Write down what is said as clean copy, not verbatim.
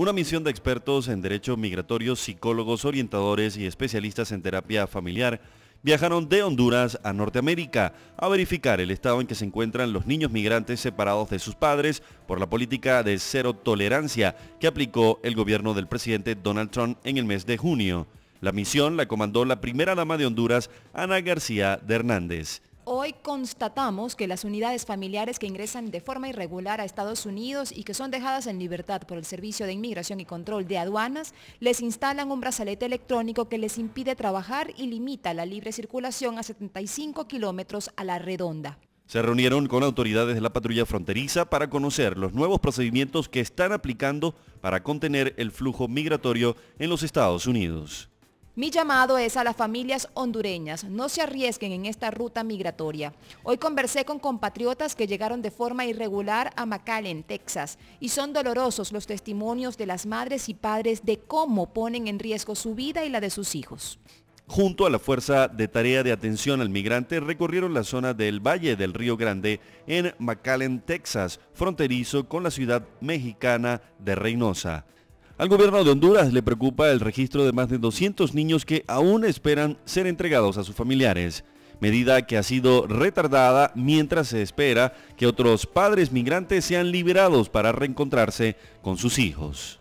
Una misión de expertos en derecho migratorio, psicólogos, orientadores y especialistas en terapia familiar viajaron de Honduras a Norteamérica a verificar el estado en que se encuentran los niños migrantes separados de sus padres por la política de cero tolerancia que aplicó el gobierno del presidente Donald Trump en el mes de junio. La misión la comandó la primera dama de Honduras, Ana García de Hernández. Hoy constatamos que las unidades familiares que ingresan de forma irregular a Estados Unidos y que son dejadas en libertad por el Servicio de Inmigración y Control de Aduanas, les instalan un brazalete electrónico que les impide trabajar y limita la libre circulación a 75 kilómetros a la redonda. Se reunieron con autoridades de la Patrulla Fronteriza para conocer los nuevos procedimientos que están aplicando para contener el flujo migratorio en los Estados Unidos. Mi llamado es a las familias hondureñas, no se arriesguen en esta ruta migratoria. Hoy conversé con compatriotas que llegaron de forma irregular a McAllen, Texas, y son dolorosos los testimonios de las madres y padres de cómo ponen en riesgo su vida y la de sus hijos. Junto a la Fuerza de Tarea de Atención al Migrante recorrieron la zona del Valle del Río Grande en McAllen, Texas, fronterizo con la ciudad mexicana de Reynosa. Al gobierno de Honduras le preocupa el registro de más de 200 niños que aún esperan ser entregados a sus familiares, medida que ha sido retardada mientras se espera que otros padres migrantes sean liberados para reencontrarse con sus hijos.